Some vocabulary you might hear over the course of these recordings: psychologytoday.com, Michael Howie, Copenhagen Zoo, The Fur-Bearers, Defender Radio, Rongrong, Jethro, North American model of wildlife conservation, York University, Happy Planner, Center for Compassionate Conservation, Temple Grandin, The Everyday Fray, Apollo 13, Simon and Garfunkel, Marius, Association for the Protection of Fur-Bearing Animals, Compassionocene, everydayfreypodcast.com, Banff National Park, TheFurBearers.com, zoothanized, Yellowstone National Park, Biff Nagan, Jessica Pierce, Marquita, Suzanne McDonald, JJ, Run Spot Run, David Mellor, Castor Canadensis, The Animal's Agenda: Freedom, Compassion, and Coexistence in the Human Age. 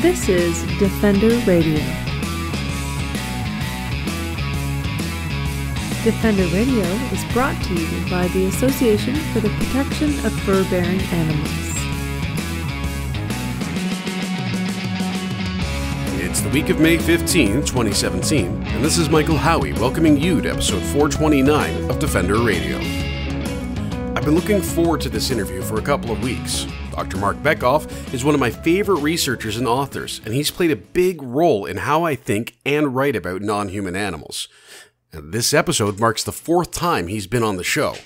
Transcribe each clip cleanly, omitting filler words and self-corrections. This is Defender Radio. Defender Radio is brought to you by the Association for the Protection of Fur-Bearing Animals. It's the week of May 15, 2017, and this is Michael Howie welcoming you to episode 429 of Defender Radio. I've been looking forward to this interview for a couple of weeks. Dr. Marc Bekoff is one of my favorite researchers and authors, and he's played a big role in how I think and write about non-human animals. And this episode marks the fourth time he's been on the show.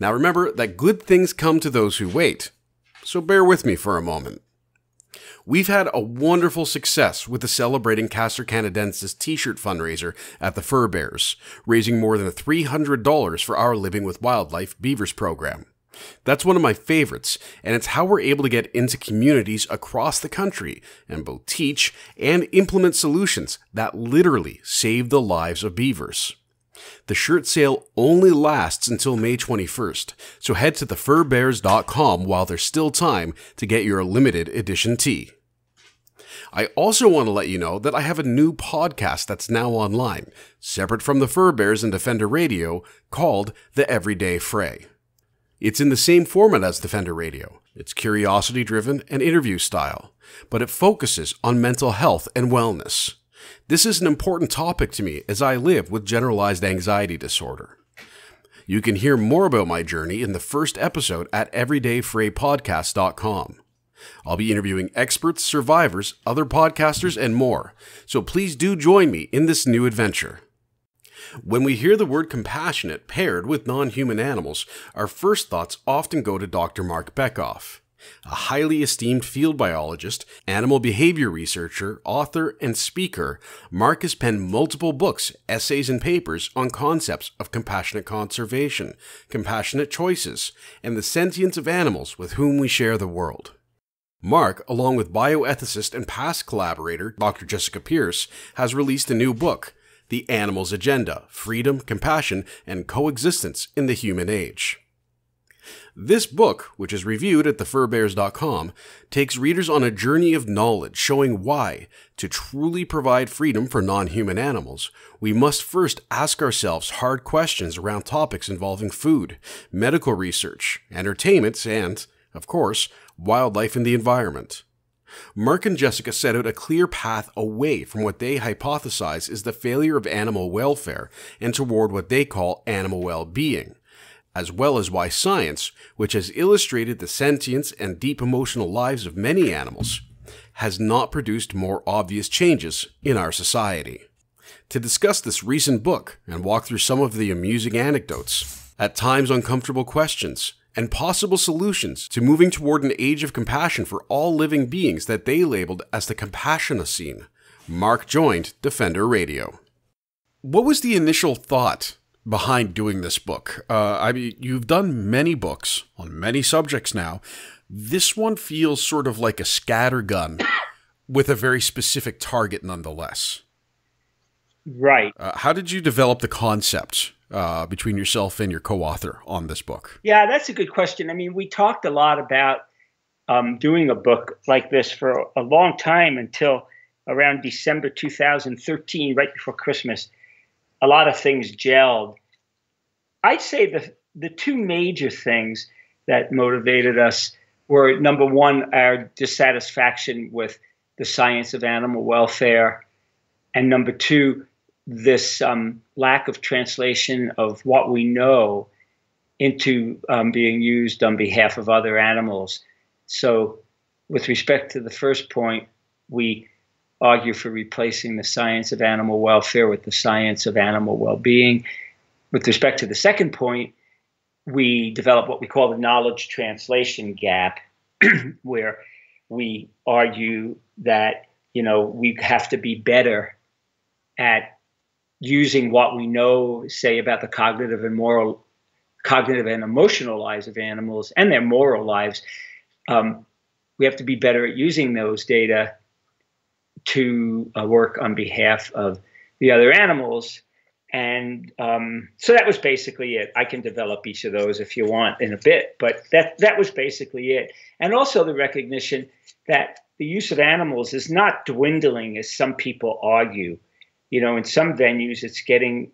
Now remember that good things come to those who wait, so bear with me for a moment. We've had a wonderful success with the Celebrating Castor Canadensis t-shirt fundraiser at the Fur-Bearers, raising more than $300 for our Living with Wildlife Beavers program. That's one of my favorites, and it's how we're able to get into communities across the country and both teach and implement solutions that literally save the lives of beavers. The shirt sale only lasts until May 21st, so head to TheFurBearers.com while there's still time to get your limited edition tee. I also want to let you know that I have a new podcast that's now online, separate from The Fur-Bearers and Defender Radio, called The Everyday Fray. It's in the same format as Defender Radio. It's curiosity-driven and interview style, but it focuses on mental health and wellness. This is an important topic to me as I live with generalized anxiety disorder. You can hear more about my journey in the first episode at everydayfreypodcast.com. I'll be interviewing experts, survivors, other podcasters, and more, so please do join me in this new adventure. When we hear the word compassionate paired with non-human animals, our first thoughts often go to Dr. Marc Bekoff, a highly esteemed field biologist, animal behavior researcher, author, and speaker. Marc has penned multiple books, essays, and papers on concepts of compassionate conservation, compassionate choices, and the sentience of animals with whom we share the world. Marc, along with bioethicist and past collaborator Dr. Jessica Pierce, has released a new book, The Animal's Agenda: Freedom, Compassion, and Coexistence in the Human Age. This book, which is reviewed at TheFurBearers.com, takes readers on a journey of knowledge showing why, to truly provide freedom for non-human animals, we must first ask ourselves hard questions around topics involving food, medical research, entertainment, and, of course, wildlife and the environment. Marc and Jessica set out a clear path away from what they hypothesize is the failure of animal welfare and toward what they call animal well-being, as well as why science, which has illustrated the sentience and deep emotional lives of many animals, has not produced more obvious changes in our society. To discuss this recent book and walk through some of the amusing anecdotes, at times uncomfortable questions, and possible solutions to moving toward an age of compassion for all living beings that they labeled as the Compassionocene, Marc joined Defender Radio. What was the initial thought behind doing this book? I mean, you've done many books on many subjects now. This one feels sort of like a scattergun with a very specific target nonetheless. Right. How did you develop the concept between yourself and your co-author on this book? Yeah, that's a good question. I mean, we talked a lot about doing a book like this for a long time until around December 2013, right before Christmas. A lot of things gelled. I'd say the two major things that motivated us were, number one, our dissatisfaction with the science of animal welfare, and number two, this lack of translation of what we know into being used on behalf of other animals. So with respect to the first point, we argue for replacing the science of animal welfare with the science of animal well-being. With respect to the second point, we develop what we call the knowledge translation gap, where we argue that, you know, we have to be better at using what we know, say, about the cognitive and emotional lives of animals and their moral lives. We have to be better at using those data to work on behalf of the other animals. And so that was basically it. I can develop each of those if you want in a bit, but that was basically it. And also the recognition that the use of animals is not dwindling, as some people argue. You know, in some venues, it's getting,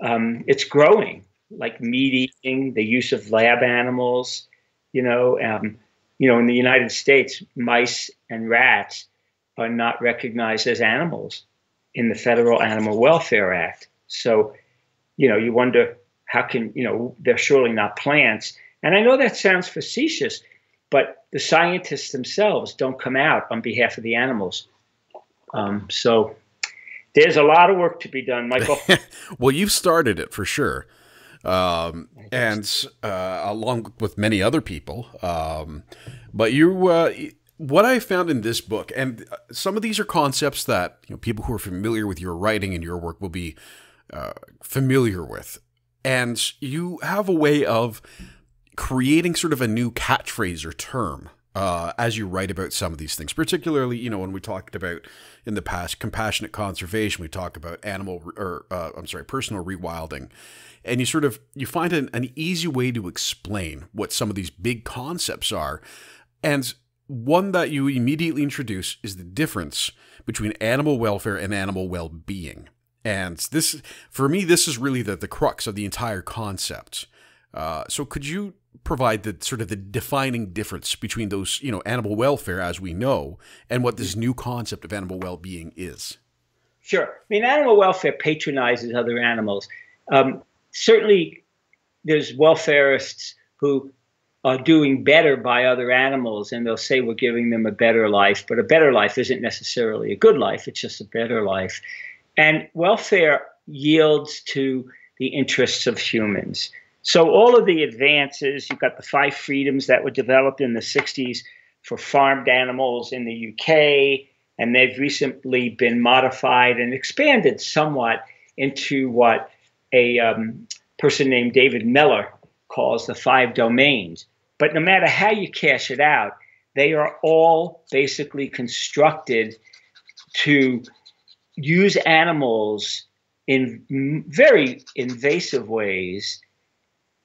it's growing, like meat eating, the use of lab animals, you know, in the United States, mice and rats are not recognized as animals in the Federal Animal Welfare Act. So, you know, you wonder how can, you know, they're surely not plants. And I know that sounds facetious, but the scientists themselves don't come out on behalf of the animals. So there's a lot of work to be done, Michael. Well, you've started it for sure. And along with many other people. But you, what I found in this book, and some of these are concepts that, you know, people who are familiar with your writing and your work will be familiar with. And you have a way of creating sort of a new catchphrase or term as you write about some of these things, particularly, you know, when we talked about in the past compassionate conservation, we talk about animal or personal rewilding. And you sort of, you find an easy way to explain what some of these big concepts are. And one that you immediately introduce is the difference between animal welfare and animal well-being. And this, for me, this is really the crux of the entire concept. So could you provide the sort of the defining difference between those, you know, animal welfare as we know, and what this new concept of animal well-being is? Sure. I mean, animal welfare patronizes other animals. Certainly, there's welfarists who are doing better by other animals, and they'll say we're giving them a better life, but a better life isn't necessarily a good life, it's just a better life. And welfare yields to the interests of humans. So all of the advances, you've got the 5 freedoms that were developed in the 60s for farmed animals in the UK, and they've recently been modified and expanded somewhat into what a person named David Mellor calls the 5 domains. But no matter how you cash it out, they are all basically constructed to use animals in very invasive ways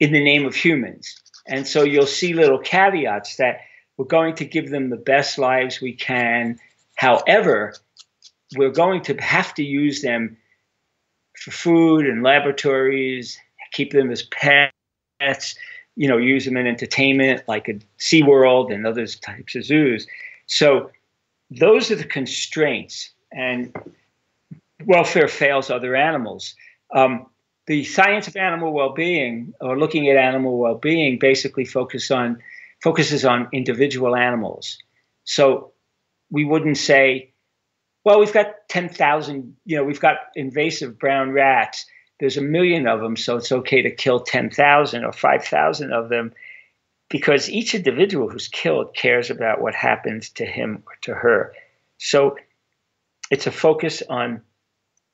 in the name of humans. And so you'll see little caveats that we're going to give them the best lives we can. However, we're going to have to use them for food and laboratories, keep them as pets, you know, use them in entertainment like at SeaWorld and other types of zoos. So those are the constraints, and welfare fails other animals. The science of animal well-being, or looking at animal well-being, basically focuses on individual animals. So we wouldn't say, well, we've got 10,000, you know, we've got invasive brown rats. There's 1 million of them, so it's okay to kill 10,000 or 5,000 of them, because each individual who's killed cares about what happens to him or to her. So it's a focus on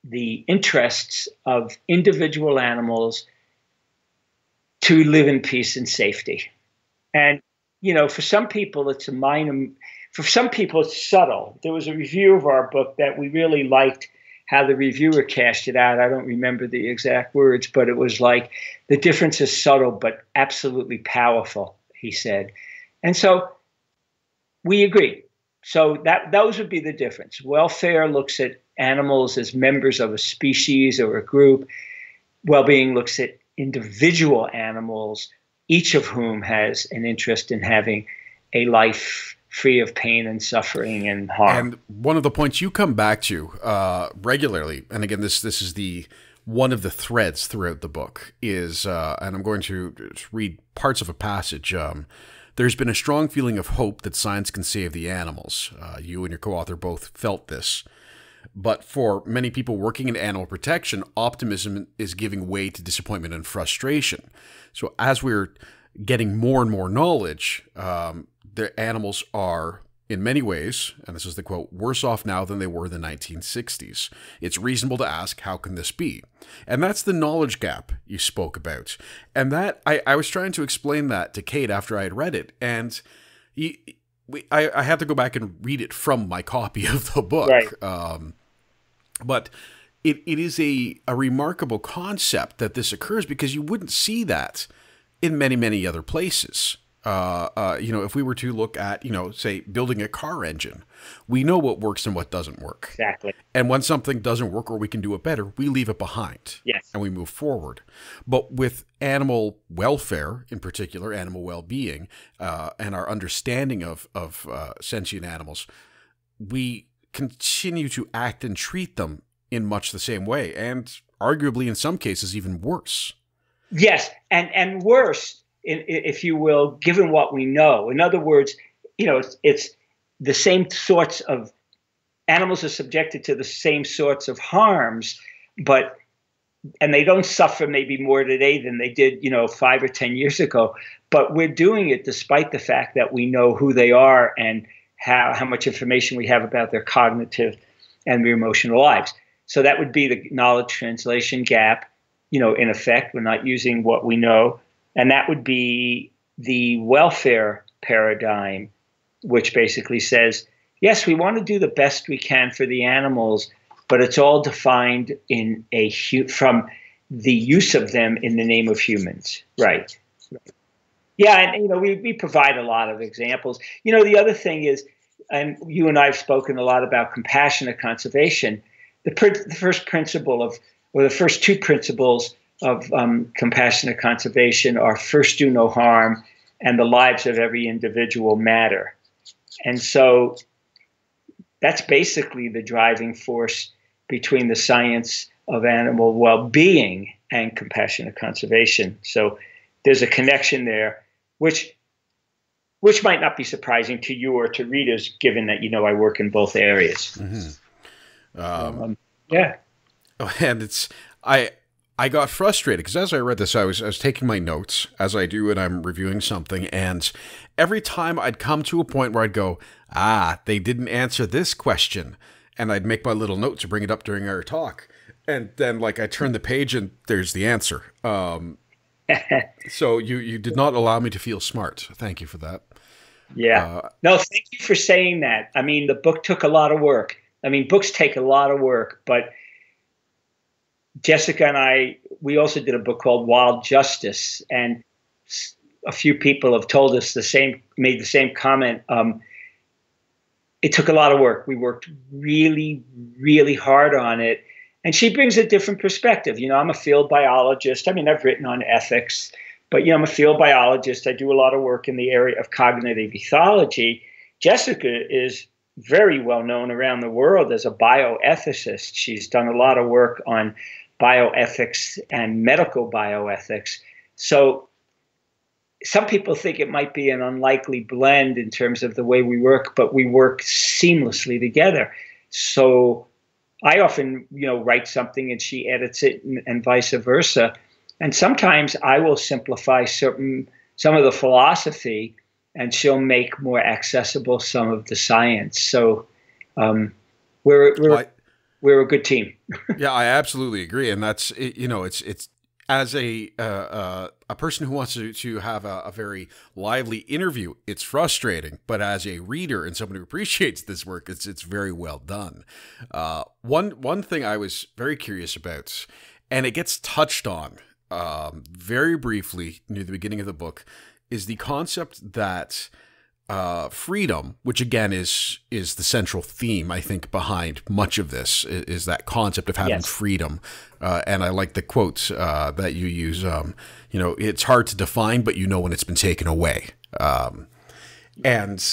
the interests of individual animals to live in peace and safety. And, you know, for some people, it's a minor... For some people, it's subtle. There was a review of our book that we really liked how the reviewer cashed it out. I don't remember the exact words, but it was like, the difference is subtle but absolutely powerful, he said. And so we agree. So those would be the difference. Welfare looks at animals as members of a species or a group. Well-being looks at individual animals, each of whom has an interest in having a life free of pain and suffering and harm. And one of the points you come back to regularly, and again, this is the one of the threads throughout the book, is, and I'm going to read parts of a passage. There's been a strong feeling of hope that science can save the animals. You and your co-author both felt this. But for many people working in animal protection, optimism is giving way to disappointment and frustration. So as we're getting more and more knowledge, their animals are, in many ways, and this is the quote, worse off now than they were in the 1960s. It's reasonable to ask, how can this be? And that's the knowledge gap you spoke about. And that, I was trying to explain that to Kate after I had read it, and I had to go back and read it from my copy of the book. Right. But it is a remarkable concept that this occurs, because you wouldn't see that in many, many other places. if we were to look at, say building a car engine, we know what works and what doesn't work. Exactly. And when something doesn't work or we can do it better, we leave it behind. Yes. And we move forward. But with animal welfare, in particular, animal well-being, and our understanding of sentient animals, we continue to act and treat them in much the same way, and arguably in some cases even worse. Yes, and worse, if you will, given what we know. In other words, it's the same sorts of animals are subjected to the same sorts of harms, and they don't suffer maybe more today than they did, 5 or 10 years ago. But we're doing it despite the fact that we know who they are and how much information we have about their cognitive and their emotional lives. So that would be the knowledge translation gap, in effect. We're not using what we know. And that would be the welfare paradigm, which basically says, yes, we want to do the best we can for the animals, but it's all defined in from the use of them in the name of humans. Right. Yeah, and we provide a lot of examples. The other thing is, and you and I have spoken a lot about compassionate conservation, the first two principles of compassionate conservation are first do no harm and the lives of every individual matter. And so that's basically the driving force between the science of animal well-being and compassionate conservation. So there's a connection there, which might not be surprising to you or to readers, given that, I work in both areas. Mm-hmm. Yeah. And I got frustrated because as I read this, I was taking my notes, as I do when I'm reviewing something, and every time I'd come to a point where I'd go, they didn't answer this question, and I'd make my little note to bring it up during our talk, and then I turn the page and there's the answer. So you did not allow me to feel smart. Thank you for that. Yeah. No, thank you for saying that. I mean, the book took a lot of work. I mean, books take a lot of work, but Jessica and I, we also did a book called Wild Justice, and a few people have told us made the same comment. It took a lot of work. We worked really, really hard on it. And she brings a different perspective. I'm a field biologist. I mean, I've written on ethics, but I'm a field biologist. I do a lot of work in the area of cognitive ethology. Jessica is very well known around the world as a bioethicist. She's done a lot of work on bioethics and medical bioethics. So some people think it might be an unlikely blend in terms of the way we work, but we work seamlessly together. So I often, write something and she edits it and vice versa. And sometimes I will simplify some of the philosophy, and she'll make more accessible some of the science. So we're a good team. Yeah, I absolutely agree, and that's it's as a person who wants to have a very lively interview, it's frustrating. But as a reader and someone who appreciates this work, it's very well done. One thing I was very curious about, and it gets touched on very briefly near the beginning of the book, is the concept that freedom, which again is the central theme, I think, behind much of this, is that concept of having, yes, freedom. And I like the quotes that you use. It's hard to define, but when it's been taken away. And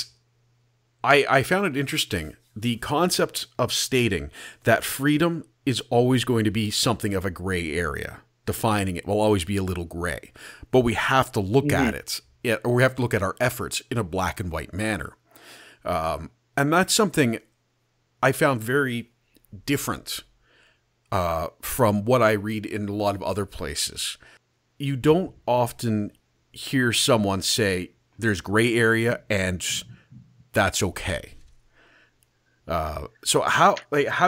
I found it interesting, the concept of stating that freedom is always going to be something of a gray area. Defining it will always be a little gray, but we have to look, mm-hmm, at it. Or we have to look at our efforts in a black and white manner. And that's something I found very different from what I read in a lot of other places. You don't often hear someone say there's gray area and that's okay. So how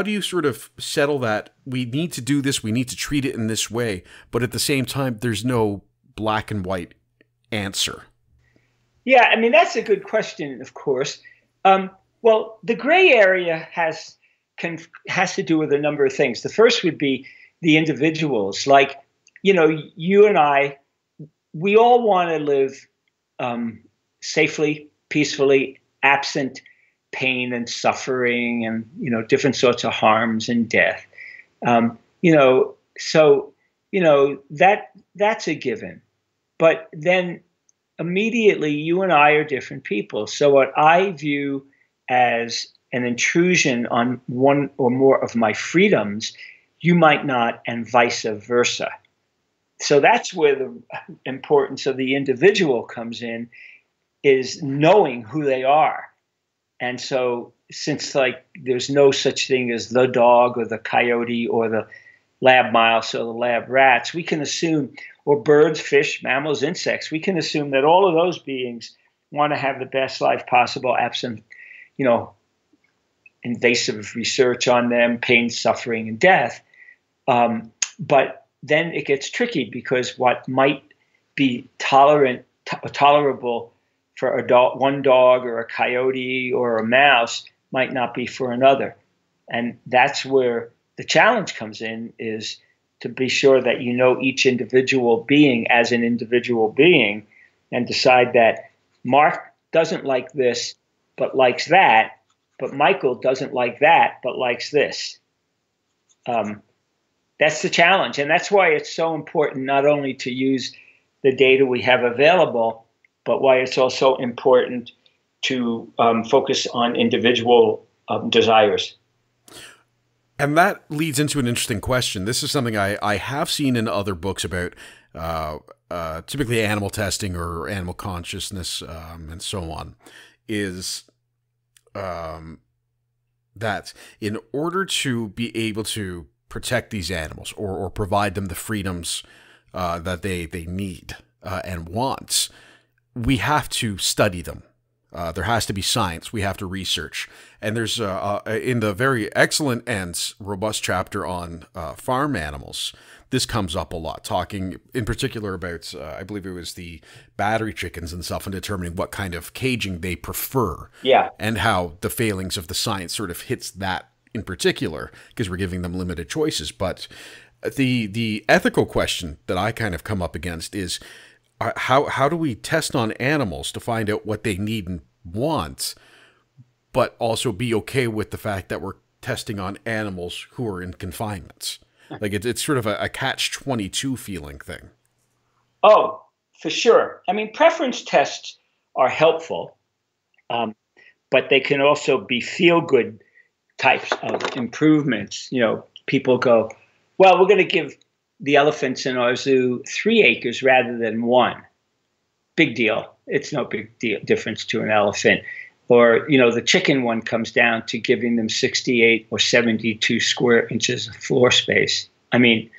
do you sort of settle that we need to do this, we need to treat it in this way, but at the same time, there's no black and white answer? Yeah, I mean, that's a good question, of course. Well, the gray area has to do with a number of things. The first would be the individuals. You and I, we all want to live safely, peacefully, absent pain and suffering and, you know, different sorts of harms and death. That's a given. But then immediately you and I are different people. So what I view as an intrusion on one or more of my freedoms, you might not, and vice versa. So that's where the importance of the individual comes in, is knowing who they are. And so since like there's no such thing as the dog or the coyote or the lab mouse or the lab rats, we can assume, or birds, fish, mammals, insects, we can assume that all of those beings want to have the best life possible, absent, you know, invasive research on them, pain, suffering, and death. But then it gets tricky, because what might be tolerable for one dog or a coyote or a mouse might not be for another. And that's where the challenge comes in, is to be sure that you know each individual being as an individual being, and decide that Mark doesn't like this but likes that, but Michael doesn't like that but likes this. That's the challenge. And that's why it's so important not only to use the data we have available, but why it's also important to focus on individual desires. And that leads into an interesting question. This is something I have seen in other books about typically animal testing or animal consciousness and so on, is that in order to be able to protect these animals or provide them the freedoms that they need and want, we have to study them. There has to be science. We have to research. And there's in the very excellent and robust chapter on farm animals, this comes up a lot, talking in particular about, I believe it was the battery chickens and stuff, and determining what kind of caging they prefer. Yeah. And how the failings of the science sort of hits that in particular, because we're giving them limited choices. But the ethical question that I kind of come up against is, how do we test on animals to find out what they need and want, but also be okay with the fact that we're testing on animals who are in confinements? Like it's sort of a catch-22 feeling thing. Oh, for sure. I mean, preference tests are helpful, but they can also be feel-good types of improvements. You know, people go, well, we're going to give the elephants in our zoo 3 acres rather than 1. Big deal. It's no big deal difference to an elephant. Or, you know, the chicken one comes down to giving them 68 or 72 square inches of floor space. I mean,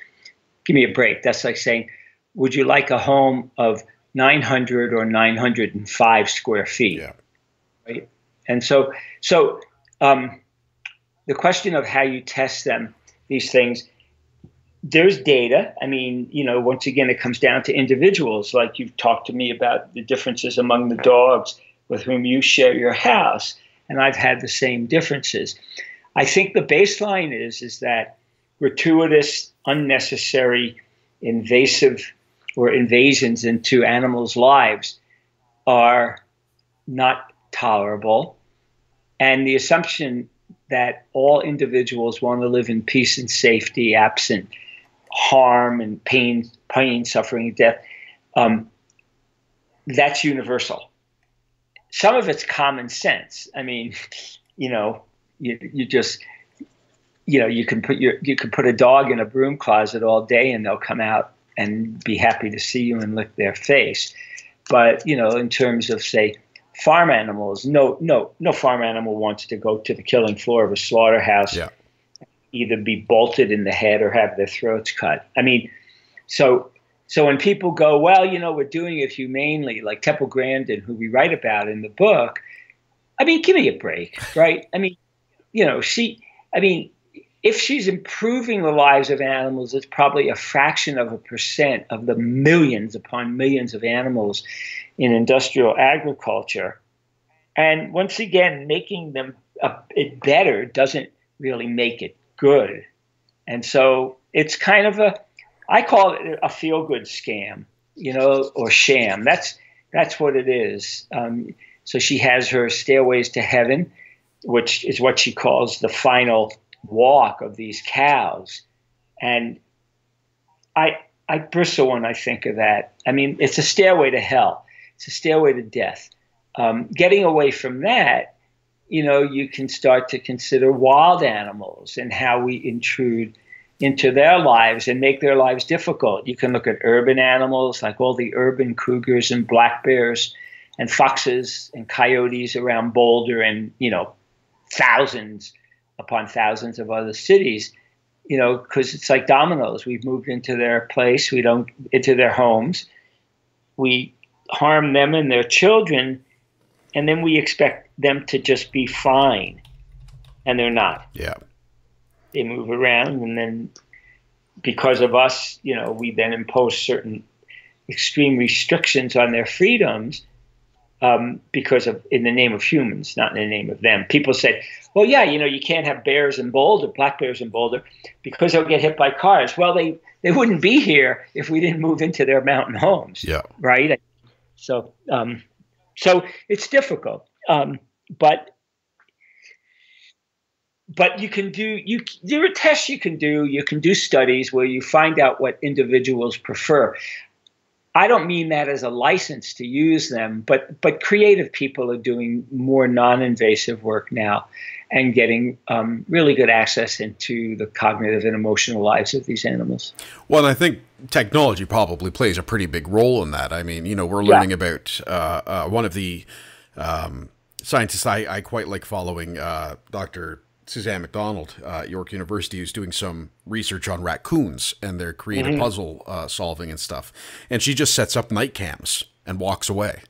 give me a break. That's like saying, would you like a home of 900 or 905 square feet? Yeah. Right? And so the question of how you test them, these things, there's data. I mean, you know, once again, it comes down to individuals. Like you've talked to me about the differences among the dogs with whom you share your house, and I've had the same differences. I think the baseline is that gratuitous, unnecessary, invasive or invasions into animals' lives are not tolerable. And the assumption that all individuals want to live in peace and safety, absent harm and pain, suffering, and death, that's universal. Some of it's common sense. I mean, you know, you can put a dog in a broom closet all day and they'll come out and be happy to see you and lick their face. But, you know, in terms of, say, farm animals, no farm animal wants to go to the killing floor of a slaughterhouse, yeah, either be bolted in the head or have their throats cut. I mean, so when people go, well, you know, we're doing it humanely, like Temple Grandin, who we write about in the book, I mean, give me a break, right? I mean, you know, if she's improving the lives of animals, it's probably a fraction of a percent of the millions upon millions of animals in industrial agriculture. And once again, making them it better doesn't really make it good. And so it's kind of I call it a feel-good scam, you know, or sham. That's That's what it is. So she has her Stairways to Heaven, which is what she calls the final walk of these cows. And I bristle when I think of that. I mean, it's a stairway to hell. It's a stairway to death. Getting away from that, you know, you can start to consider wild animals and how we intrude into their lives and make their lives difficult. You can look at urban animals, like all the urban cougars and black bears and foxes and coyotes around Boulder and, you know, thousands upon thousands of other cities, you know, because it's like dominoes. We've moved into their place. We don't into their homes. We harm them and their children, and then we expect them to just be fine, and they're not. Yeah. They move around, and then because of us, you know, we then impose certain extreme restrictions on their freedoms because of, in the name of humans, not in the name of them. People said, well, yeah, you know, you can't have bears in Boulder, black bears in Boulder, because they'll get hit by cars. Well, they wouldn't be here if we didn't move into their mountain homes. Yeah. Right. So, so it's difficult, but you can do, there are tests you can do studies where you find out what individuals prefer. I don't mean that as a license to use them, but creative people are doing more non-invasive work now and getting really good access into the cognitive and emotional lives of these animals. Well, and I think technology probably plays a pretty big role in that. I mean, you know, we're learning about one of the scientists I quite like following, Dr. Suzanne McDonald, York University, is doing some research on raccoons and their creative puzzle solving and stuff. And she just sets up night cams and walks away,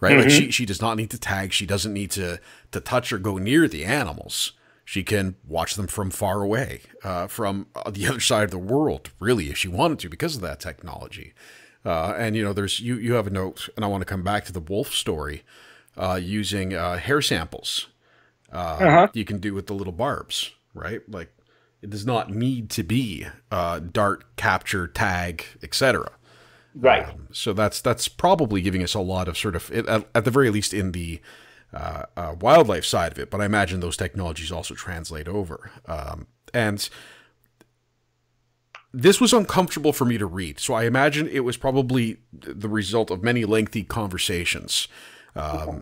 right? Like she does not need to tag. She doesn't need to touch or go near the animals. She can watch them from far away, from the other side of the world, really, if she wanted to, because of that technology. And, you know, there's you have a note, and I want to come back to the wolf story, using hair samples. You can do with the little barbs, right? Like, it does not need to be dart, capture, tag, etc. Right. So that's probably giving us a lot of sort of, at the very least, in the wildlife side of it. But I imagine those technologies also translate over. And this was uncomfortable for me to read, so I imagine it was probably the result of many lengthy conversations. And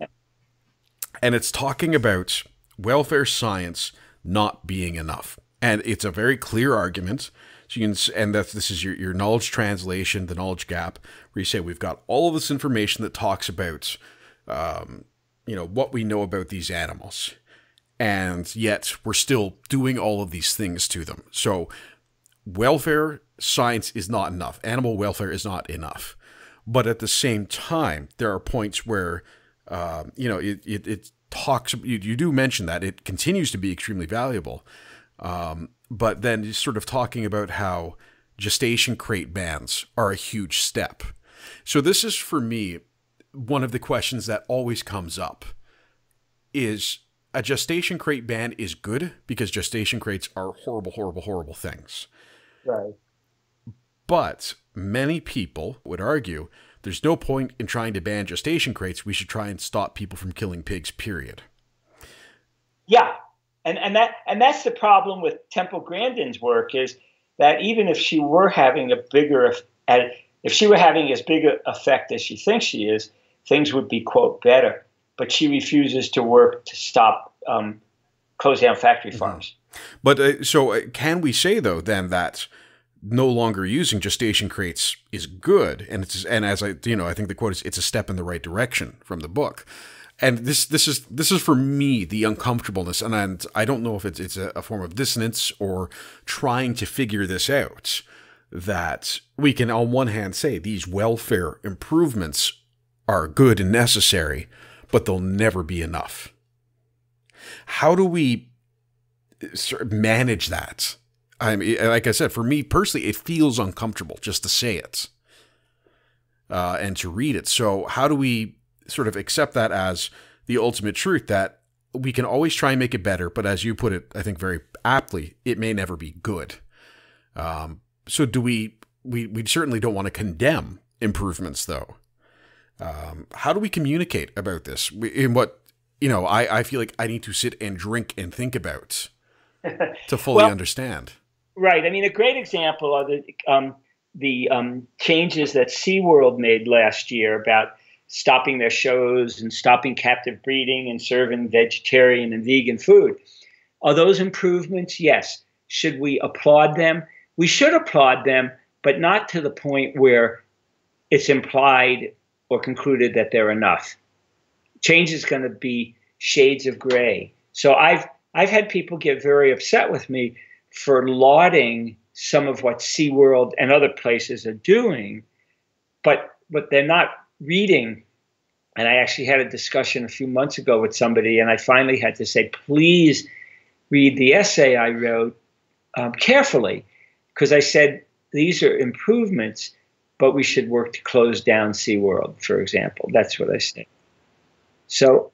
it's talking about welfare science not being enough, and it's a very clear argument. So you can, and that's, this is your knowledge translation, the knowledge gap, where you say we've got all of this information that talks about, you know, what we know about these animals, and yet we're still doing all of these things to them. So welfare science is not enough. Animal welfare is not enough. But at the same time, there are points where, you know, it talks, you do mention that it continues to be extremely valuable. But then you're sort of talking about how gestation crate bans are a huge step. So this is, for me, one of the questions that always comes up is, a gestation crate ban is good because gestation crates are horrible, horrible, horrible things. Right. But many people would argue there's no point in trying to ban gestation crates. We should try and stop people from killing pigs, period. Yeah. And that's the problem with Temple Grandin's work, is that even if she were having as big an effect as she thinks she is, things would be, quote, better. But she refuses to work to stop, close down factory farms. But so can we say, though, then, that no longer using gestation crates is good, and it's, and as I, you know, I think the quote is, it's a step in the right direction from the book. And this is for me the uncomfortableness, and I don't know if it's a form of dissonance or trying to figure this out, that we can on one hand say these welfare improvements are good and necessary, but they'll never be enough. How do we sort of manage that? I mean, like I said, for me personally, it feels uncomfortable just to say it and to read it. So how do we sort of accept that as the ultimate truth, that we can always try and make it better, but as you put it, I think very aptly, it may never be good. So do we certainly don't want to condemn improvements, though. How do we communicate about this? In what, you know, I feel like I need to sit and drink and think about to fully understand. Right. I mean, a great example are the changes that SeaWorld made last year about stopping their shows and stopping captive breeding and serving vegetarian and vegan food. Are those improvements? Yes. Should we applaud them? We should applaud them, but not to the point where it's implied or concluded that they're enough. Change is going to be shades of gray. So I've had people get very upset with me for lauding some of what SeaWorld and other places are doing, but they're not reading. And I actually had a discussion a few months ago with somebody, and I finally had to say, please read the essay I wrote carefully, because I said, these are improvements, but we should work to close down SeaWorld, for example. That's what I said. So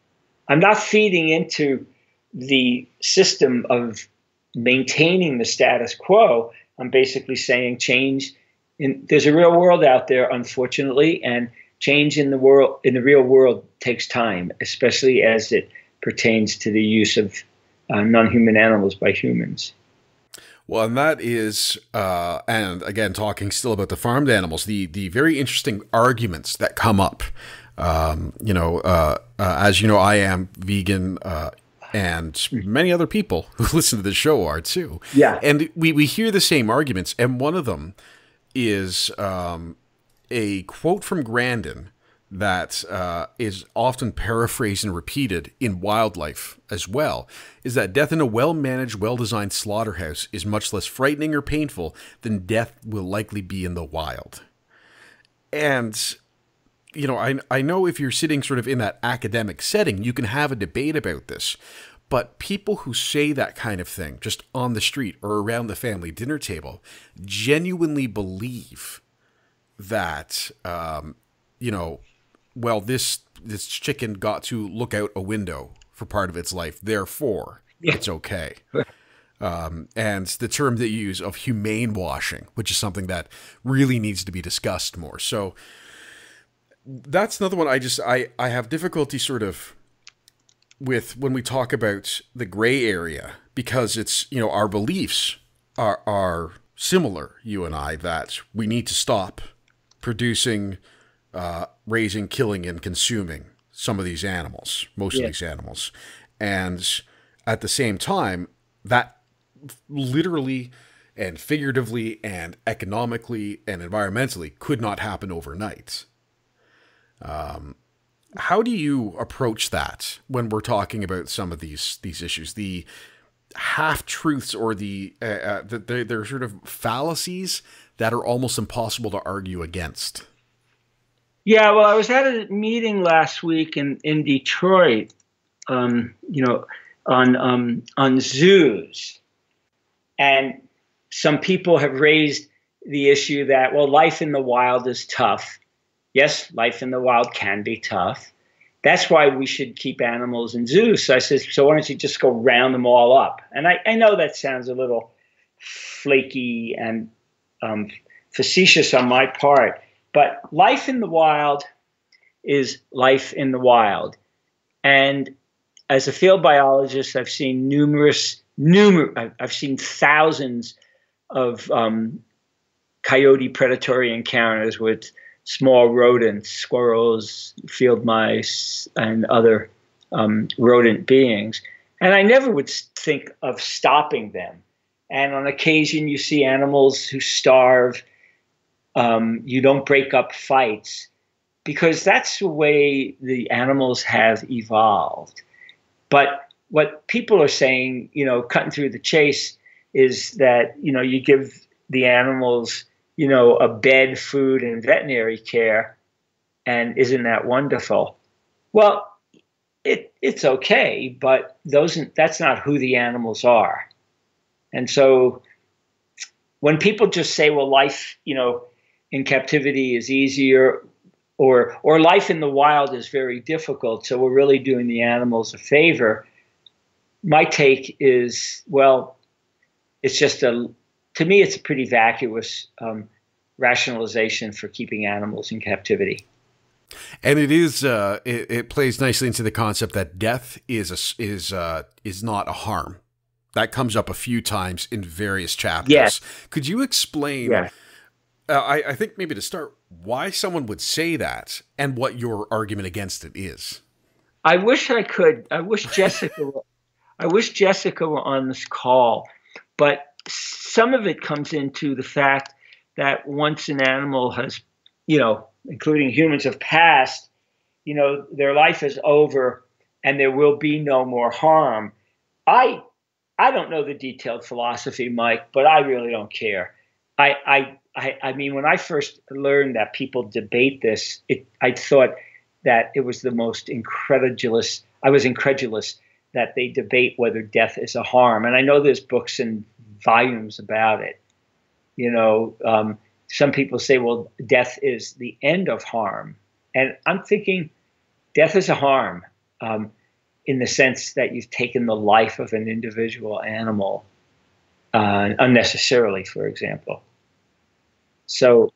I'm not feeding into the system of maintaining the status quo. I'm basically saying change. There's a real world out there, unfortunately, and change in the world, in the real world, takes time, especially as it pertains to the use of non-human animals by humans. Well, and that is, and again, talking still about the farmed animals, the very interesting arguments that come up. You know, as you know, I am vegan, and many other people who listen to the show are too. Yeah. And we hear the same arguments. And one of them is a quote from Grandin that is often paraphrased and repeated in wildlife as well, is that death in a well-managed, well-designed slaughterhouse is much less frightening or painful than death will likely be in the wild. And, you know, I know if you're sitting sort of in that academic setting, you can have a debate about this, but people who say that kind of thing just on the street or around the family dinner table genuinely believe that, you know, well, this chicken got to look out a window for part of its life, therefore it's okay. And the term that you use of humane washing, which is something that really needs to be discussed more. So that's another one. I have difficulty sort of with when we talk about the gray area, because it's, you know, our beliefs are similar, you and I, that we need to stop producing, raising, killing, and consuming some of these animals, most of these animals. And at the same time, that literally and figuratively and economically and environmentally could not happen overnight. How do you approach that when we're talking about some of these issues, the half-truths or they're sort of fallacies that are almost impossible to argue against? Yeah, well, I was at a meeting last week in Detroit, you know, on zoos, and some people have raised the issue that, well, life in the wild is tough. Yes, life in the wild can be tough. That's why we should keep animals in zoos. So I said, so why don't you just go round them all up? And I know that sounds a little flaky and facetious on my part, but life in the wild is life in the wild. And as a field biologist, I've seen thousands of coyote predatory encounters with small rodents, squirrels, field mice, and other rodent beings. And I never would think of stopping them. And on occasion, you see animals who starve. You don't break up fights, because that's the way the animals have evolved. But what people are saying, you know, cutting through the chase, is that, you know, you give the animals, you know, a bed, food, and veterinary care, and isn't that wonderful? Well, it's okay, but that's not who the animals are. And so when people just say, well, life, you know, in captivity is easier, or life in the wild is very difficult, so we're really doing the animals a favor. My take is, well, it's just to me, it's a pretty vacuous rationalization for keeping animals in captivity. And it is it plays nicely into the concept that death is not a harm. That comes up a few times in various chapters. Yes. Could you explain? Yes. I think maybe to start, why someone would say that and what your argument against it is. I wish I could. I wish Jessica. I wish Jessica were on this call, but some of it comes into the fact that once an animal has, you know, including humans, have passed, you know, their life is over and there will be no more harm. I don't know the detailed philosophy, Mike, but I really don't care. I mean, when I first learned that people debate this, I thought that it was the most incredulous. I was incredulous that they debate whether death is a harm. And I know there's books and volumes about it. You know, some people say, well, death is the end of harm. And I'm thinking death is a harm in the sense that you've taken the life of an individual animal unnecessarily, for example. So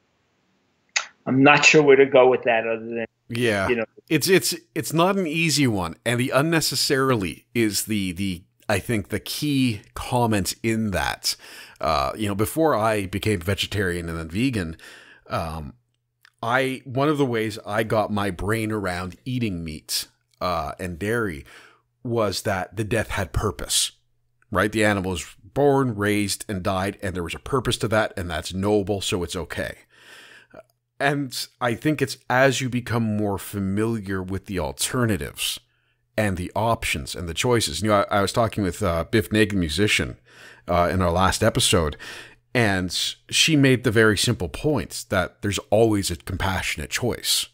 I'm not sure where to go with that other than, yeah, you know, it's not an easy one. And the unnecessarily is the I think the key comment in that. You know, before I became vegetarian and then vegan, one of the ways I got my brain around eating meat and dairy was that the death had purpose, right? The animal was born, raised, and died, and there was a purpose to that, and that's noble, so it's okay. And I think it's as you become more familiar with the alternatives and the options and the choices. You know, I was talking with Biff Nagan, musician, in our last episode, and she made the very simple point that there's always a compassionate choice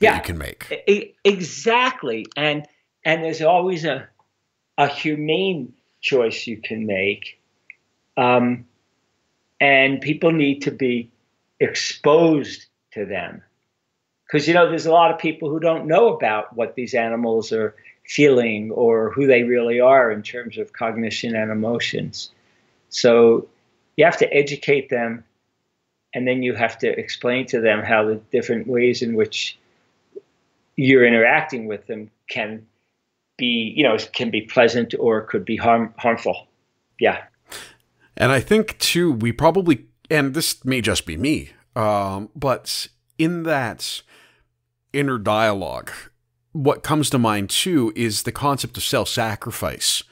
that you can make. Exactly. And there's always a humane choice you can make. And people need to be exposed to them. Because, you know, there's a lot of people who don't know about what these animals are feeling or who they really are in terms of cognition and emotions. So you have to educate them, and then you have to explain to them how the different ways in which you're interacting with them can be, you know, can be pleasant or could be harmful. Yeah. And I think, too, we probably, and this may just be me, but in that inner dialogue, what comes to mind too is the concept of self-sacrifice.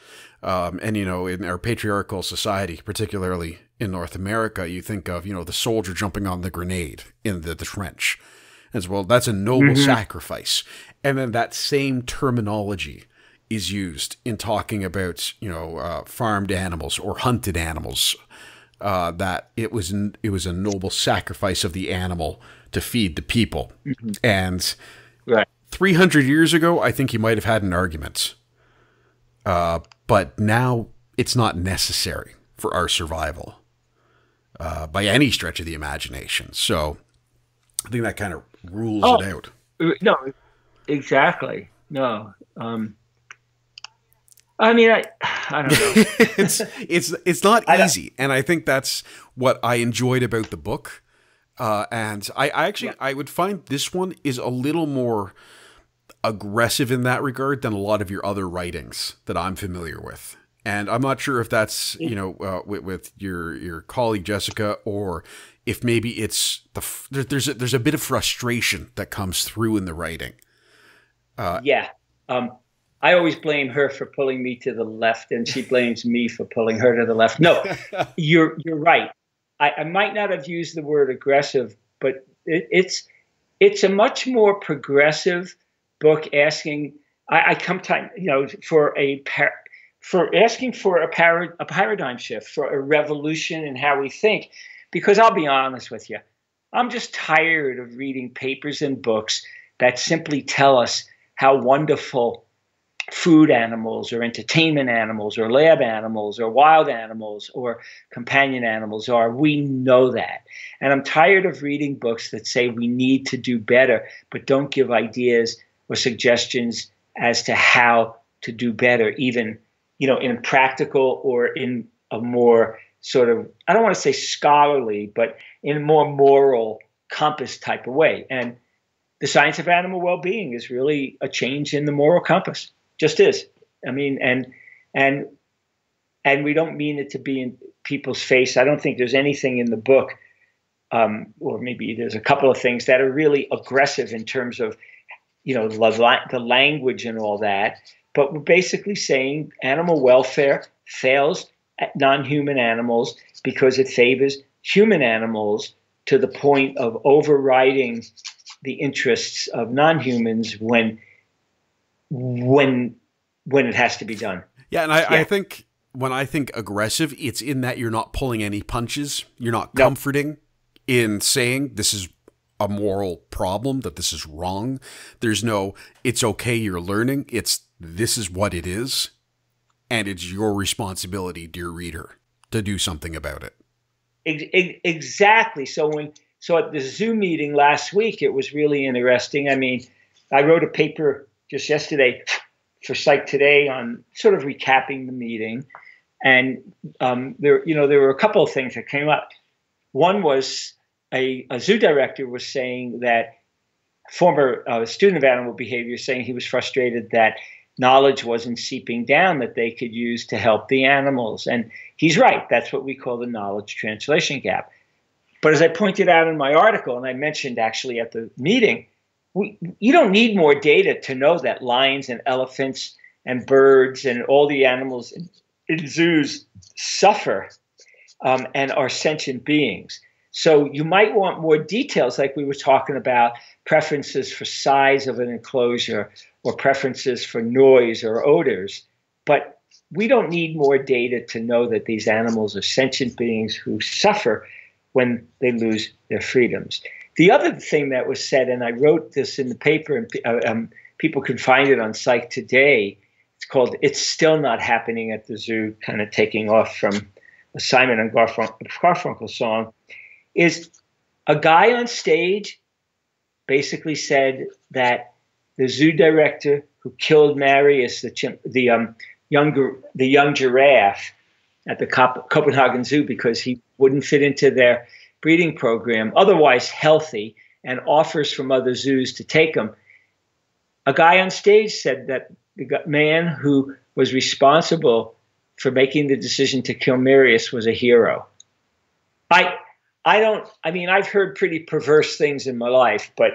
And, you know, in our patriarchal society, particularly in North America, you think of, you know, the soldier jumping on the grenade in the trench as well. That's a noble sacrifice. And then that same terminology is used in talking about, you know, farmed animals or hunted animals, that it was a noble sacrifice of the animal to feed the people. And right. 300 years ago, I think you might have had an argument. But now it's not necessary for our survival by any stretch of the imagination. So I think that kind of rules it out. No, exactly. No. I mean, I don't know. it's not easy, and I think that's what I enjoyed about the book. And I actually I would find this one is a little more aggressive in that regard than a lot of your other writings that I'm familiar with. And I'm not sure if that's, you know, with your colleague Jessica, or if maybe it's there's a bit of frustration that comes through in the writing. I always blame her for pulling me to the left, and she blames me for pulling her to the left. No, you're right. I might not have used the word aggressive, but it's a much more progressive book asking. I come time, you know, for asking for a paradigm shift, for a revolution in how we think. Because I'll be honest with you, I'm just tired of reading papers and books that simply tell us how wonderful food animals or entertainment animals or lab animals or wild animals or companion animals are. We know that. And I'm tired of reading books that say we need to do better, but don't give ideas or suggestions as to how to do better, even, you know, in practical or in a more sort of, I don't want to say scholarly, but in a more moral compass type of way. And the science of animal well-being is really a change in the moral compass. Just is. I mean, and we don't mean it to be in people's face. I don't think there's anything in the book, or maybe there's a couple of things that are really aggressive in terms of, you know, the language and all that. But we're basically saying animal welfare fails at non-human animals because it favors human animals to the point of overriding the interests of non-humans when it has to be done. Yeah, and I think when I think aggressive, it's in that you're not pulling any punches. You're not comforting in saying this is a moral problem, that this is wrong. There's no, it's okay, you're learning. It's, this is what it is. And it's your responsibility, dear reader, to do something about it. Exactly. So at the Zoo meeting last week, it was really interesting. I mean, I wrote a paper just yesterday for Psych Today on sort of recapping the meeting. And there were a couple of things that came up. One was a zoo director was saying that former student of animal behavior saying he was frustrated that knowledge wasn't seeping down that they could use to help the animals. And he's right. That's what we call the knowledge translation gap. But as I pointed out in my article, and I mentioned actually at the meeting, you don't need more data to know that lions and elephants and birds and all the animals in zoos suffer and are sentient beings. So you might want more details, like we were talking about, preferences for size of an enclosure or preferences for noise or odors. But we don't need more data to know that these animals are sentient beings who suffer when they lose their freedoms. The other thing that was said, and I wrote this in the paper, and people can find it on Psych Today. It's called "It's Still Not Happening at the Zoo," kind of taking off from a Simon and Garfunkel song, is a guy on stage basically said that the zoo director who killed Marius, the young giraffe at the Copenhagen Zoo because he wouldn't fit into their breeding program, otherwise healthy, and offers from other zoos to take him. A guy on stage said that the man who was responsible for making the decision to kill Marius was a hero. I mean, I've heard pretty perverse things in my life, but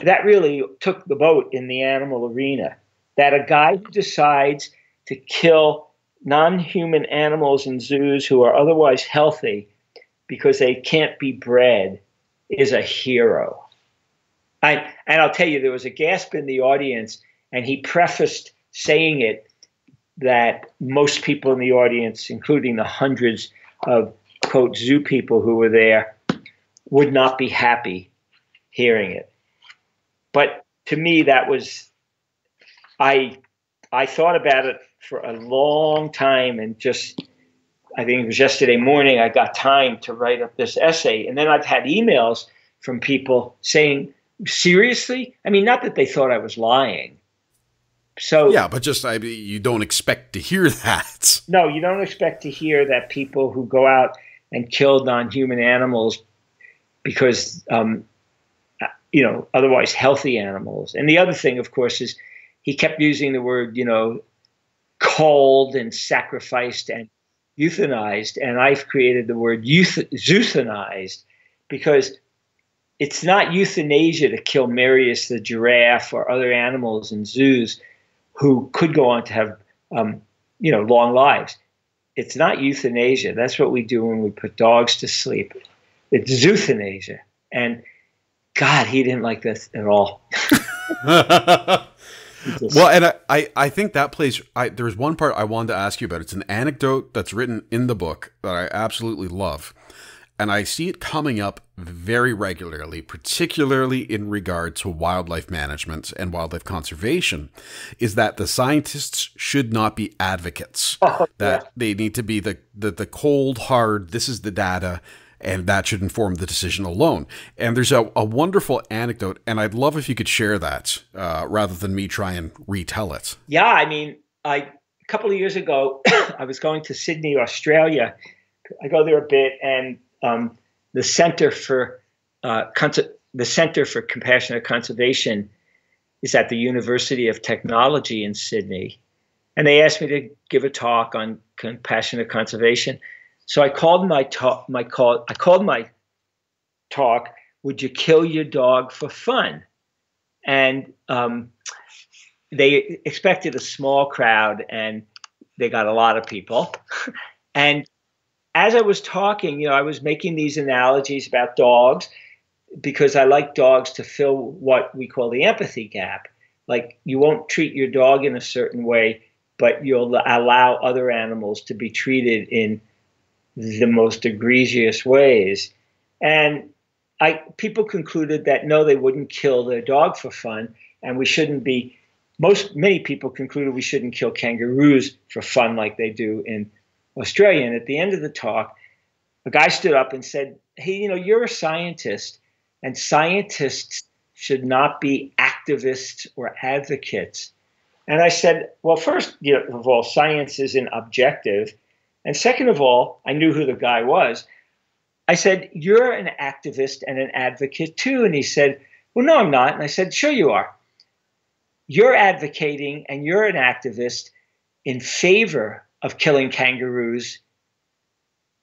that really took the boat in the animal arena, that a guy who decides to kill non-human animals in zoos who are otherwise healthy because they can't be bred is a hero. And I'll tell you, there was a gasp in the audience, and he prefaced saying it that most people in the audience, including the hundreds of, quote, zoo people who were there, would not be happy hearing it. But to me, that was, I thought about it for a long time, and just, I think it was yesterday morning, I got time to write up this essay. And then I've had emails from people saying, seriously? I mean, not that they thought I was lying. So yeah, but just, I mean, you don't expect to hear that. No, you don't expect to hear that people who go out and kill non-human animals because, you know, otherwise healthy animals. And the other thing, of course, is he kept using the word, you know, culled and sacrificed and euthanized. And I've created the word zoothanized, because it's not euthanasia to kill Marius the giraffe or other animals in zoos who could go on to have, you know, long lives. It's not euthanasia. That's what we do when we put dogs to sleep. It's zoothanazia. And God, he didn't like this at all. Well, and I think that plays, there's one part I wanted to ask you about. It's an anecdote that's written in the book that I absolutely love. And I see it coming up very regularly, particularly in regard to wildlife management and wildlife conservation, is that the scientists should not be advocates. Oh, that they need to be the cold, hard, this is the data, and that should inform the decision alone. And there's a wonderful anecdote, and I'd love if you could share that rather than me try and retell it. Yeah, I mean, a couple of years ago, I was going to Sydney, Australia. I go there a bit, and the Center for the Center for Compassionate Conservation is at the University of Technology in Sydney. And they asked me to give a talk on compassionate conservation. So I called my talk, "Would You Kill Your Dog for Fun?" And they expected a small crowd, and they got a lot of people. And as I was talking, I was making these analogies about dogs, because I like dogs to fill what we call the empathy gap. Like, you won't treat your dog in a certain way, but you'll allow other animals to be treated in the most egregious ways. And people concluded that no, they wouldn't kill their dog for fun, and we shouldn't be. Many people concluded we shouldn't kill kangaroos for fun like they do in Australia. And at the end of the talk, a guy stood up and said, "Hey, you're a scientist, and scientists should not be activists or advocates." And I said, well, first of all, science isn't objective. And second of all, I knew who the guy was. I said, "You're an activist and an advocate too." And he said, "Well, no, I'm not." And I said, "Sure you are. You're advocating and you're an activist in favor of killing kangaroos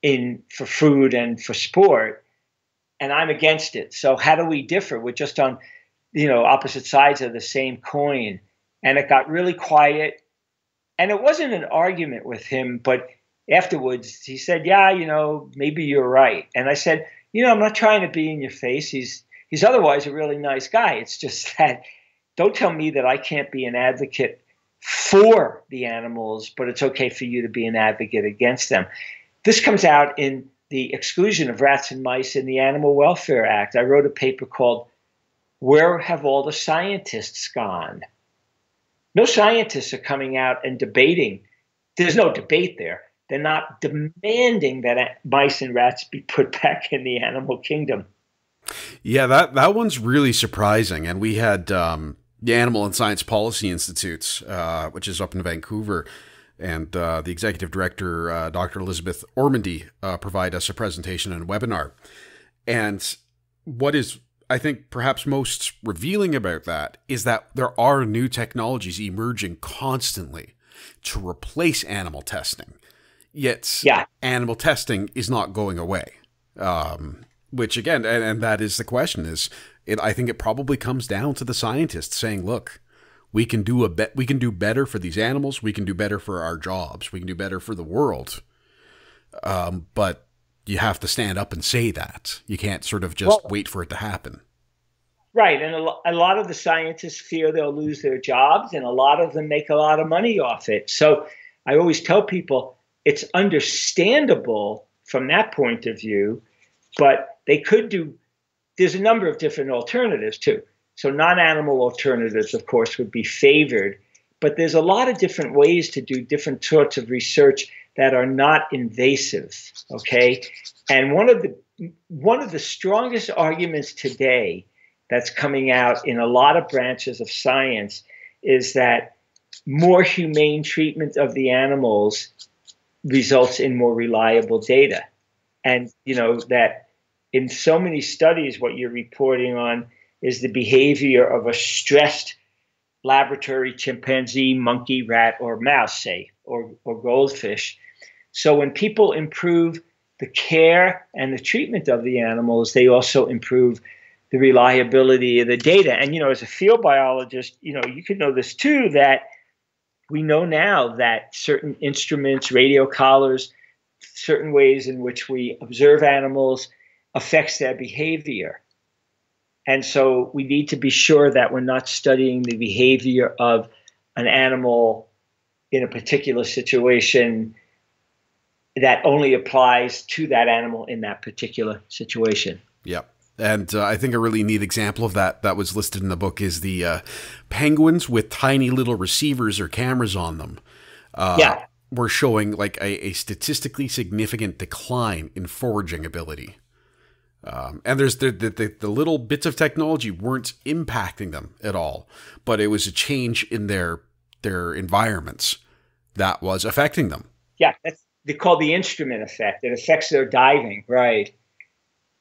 for food and for sport. And I'm against it. So how do we differ? We're just on, opposite sides of the same coin." And it got really quiet. And it wasn't an argument with him, but afterwards he said, "Yeah, maybe you're right." And I said, "I'm not trying to be in your face. He's otherwise a really nice guy. It's just that don't tell me that I can't be an advocate for the animals, but it's okay for you to be an advocate against them." This comes out in the exclusion of rats and mice in the Animal Welfare Act. I wrote a paper called "Where Have All the Scientists Gone?" No scientists are coming out and debating. There's no debate there. They're not demanding that mice and rats be put back in the animal kingdom. Yeah, that one's really surprising. And we had the Animal and Science Policy Institute, which is up in Vancouver, and the executive director, Dr. Elizabeth Ormandy, provide us a presentation and a webinar. And what is, I think, perhaps most revealing about that is that there are new technologies emerging constantly to replace animal testing. Yet animal testing is not going away, which again, and that is the question is, I think it probably comes down to the scientists saying, "Look, we can do we can do better for these animals. We can do better for our jobs. We can do better for the world." But you have to stand up and say that. You can't sort of just wait for it to happen. Right, and a lot of the scientists fear they'll lose their jobs, and a lot of them make a lot of money off it. So I always tell people, it's understandable from that point of view, but they could do, there's a number of different alternatives too. So non-animal alternatives, of course, would be favored, but there's a lot of different ways to do different sorts of research that are not invasive, okay? And one of the strongest arguments today that's coming out in a lot of branches of science is that more humane treatment of the animals results in more reliable data. And that in so many studies, what you're reporting on is the behavior of a stressed laboratory chimpanzee, monkey, rat, or mouse, say, or goldfish. So when people improve the care and the treatment of the animals, they also improve the reliability of the data. And, as a field biologist, you could know this too, that we know now that certain instruments, radio collars, certain ways in which we observe animals affects their behavior. And so we need to be sure that we're not studying the behavior of an animal in a particular situation that only applies to that animal in that particular situation. Yeah. And I think a really neat example of that was listed in the book is the penguins with tiny little receivers or cameras on them. Were showing like a statistically significant decline in foraging ability. And there's the little bits of technology weren't impacting them at all, but it was a change in their environments that was affecting them. Yeah, they call the instrument effect. It affects their diving, right?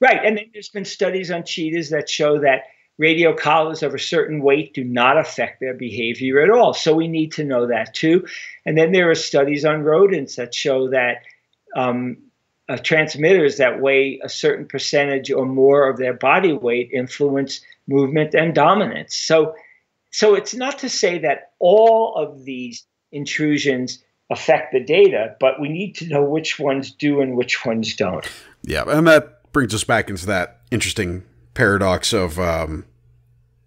Right. And then there's been studies on cheetahs that show that radio collars of a certain weight do not affect their behavior at all. So we need to know that too. And then there are studies on rodents that show that transmitters that weigh a certain percentage or more of their body weight influence movement and dominance. So it's not to say that all of these intrusions affect the data, but we need to know which ones do and which ones don't. Yeah, and that brings us back into that interesting paradox of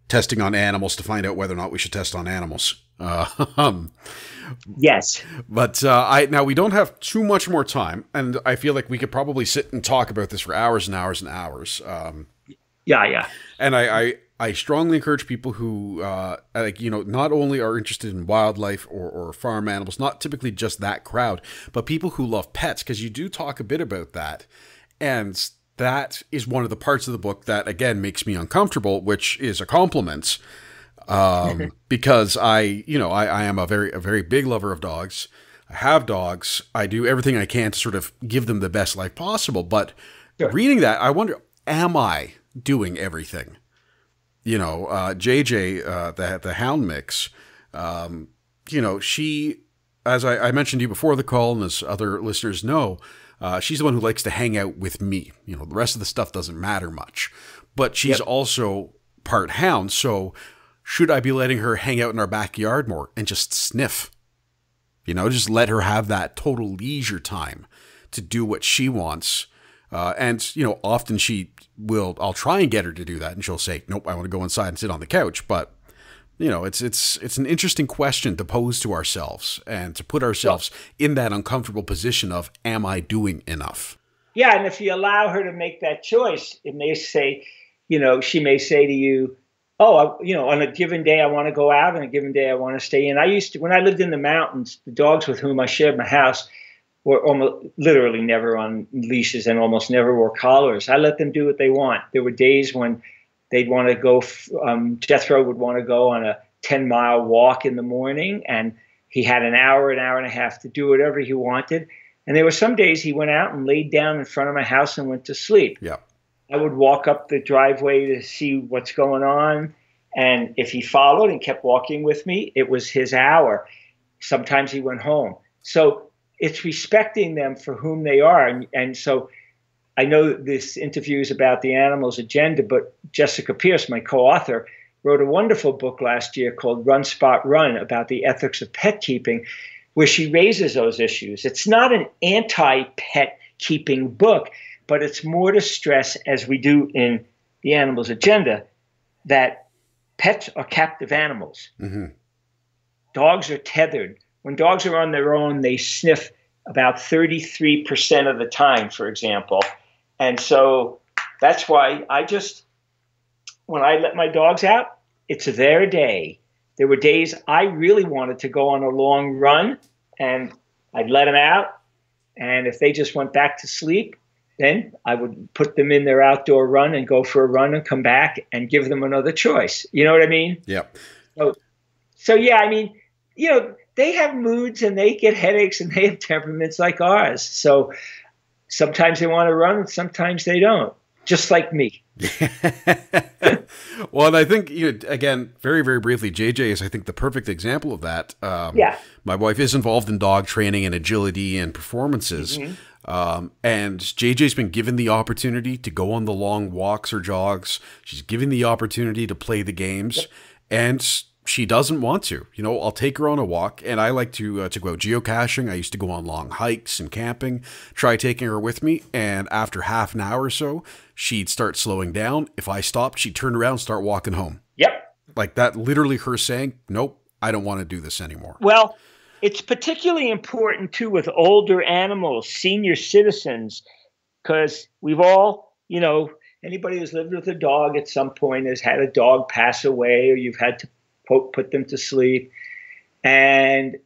testing on animals to find out whether or not we should test on animals. Yes. But now we don't have too much more time, and I feel like we could probably sit and talk about this for hours and hours and hours. Yeah. And I strongly encourage people who, not only are interested in wildlife or farm animals, not typically just that crowd, but people who love pets, because you do talk a bit about that. And that is one of the parts of the book that, again, makes me uncomfortable, which is a compliment, because I am a very big lover of dogs. I have dogs. I do everything I can to sort of give them the best life possible. But sure. Reading that, I wonder, am I doing everything? You know, JJ, the hound mix, she, as I mentioned to you before the call, and as other listeners know, she's the one who likes to hang out with me. You know, the rest of the stuff doesn't matter much, but she's also part hound. So should I be letting her hang out in our backyard more and just sniff, just let her have that total leisure time to do what she wants? And often I'll try and get her to do that, and she'll say, nope, I want to go inside and sit on the couch. But, it's an interesting question to pose to ourselves and to put ourselves in that uncomfortable position of, am I doing enough? Yeah. And if you allow her to make that choice, it may say, she may say to you, oh, on a given day, I want to go out, on a given day, I want to stay in. I used to, when I lived in the mountains, the dogs with whom I shared my house were almost literally never on leashes and almost never wore collars. I let them do what they want. There were days when they'd want to go, Jethro would want to go on a 10-mile walk in the morning, and he had an hour and a half to do whatever he wanted. And there were some days he went out and laid down in front of my house and went to sleep. Yeah. I would walk up the driveway to see what's going on. And if he followed and kept walking with me, it was his hour. Sometimes he went home. So it's respecting them for whom they are. And so I know this interview is about the animal's agenda, but Jessica Pierce, my co-author, wrote a wonderful book last year called Run Spot Run about the ethics of pet keeping, where she raises those issues. It's not an anti-pet keeping book, but it's more to stress, as we do in the animal's agenda, that pets are captive animals. Mm-hmm. Dogs are tethered. When dogs are on their own, they sniff about 33% of the time, for example. And so that's why when I let my dogs out, it's their day. There were days I really wanted to go on a long run, and I'd let them out. And if they just went back to sleep, then I would put them in their outdoor run and go for a run and come back and give them another choice. You know what I mean? Yeah. So yeah, I mean, they have moods, and they get headaches, and they have temperaments like ours. So sometimes they want to run and sometimes they don't, just like me. Well, and I think, again, very, very briefly, JJ is, I think, the perfect example of that. My wife is involved in dog training and agility and performances. Mm-hmm. And JJ's been given the opportunity to go on the long walks or jogs. She's given the opportunity to play the games. Yep. And she doesn't want to. I'll take her on a walk, and I like to go geocaching. I used to go on long hikes and camping, try taking her with me. And after half an hour or so, she'd start slowing down. If I stopped, she'd turn around and start walking home. Yep. Like that, literally her saying, nope, I don't want to do this anymore. Well, it's particularly important too with older animals, senior citizens, because we've all, anybody who's lived with a dog at some point has had a dog pass away, or you've had to put them to sleep. And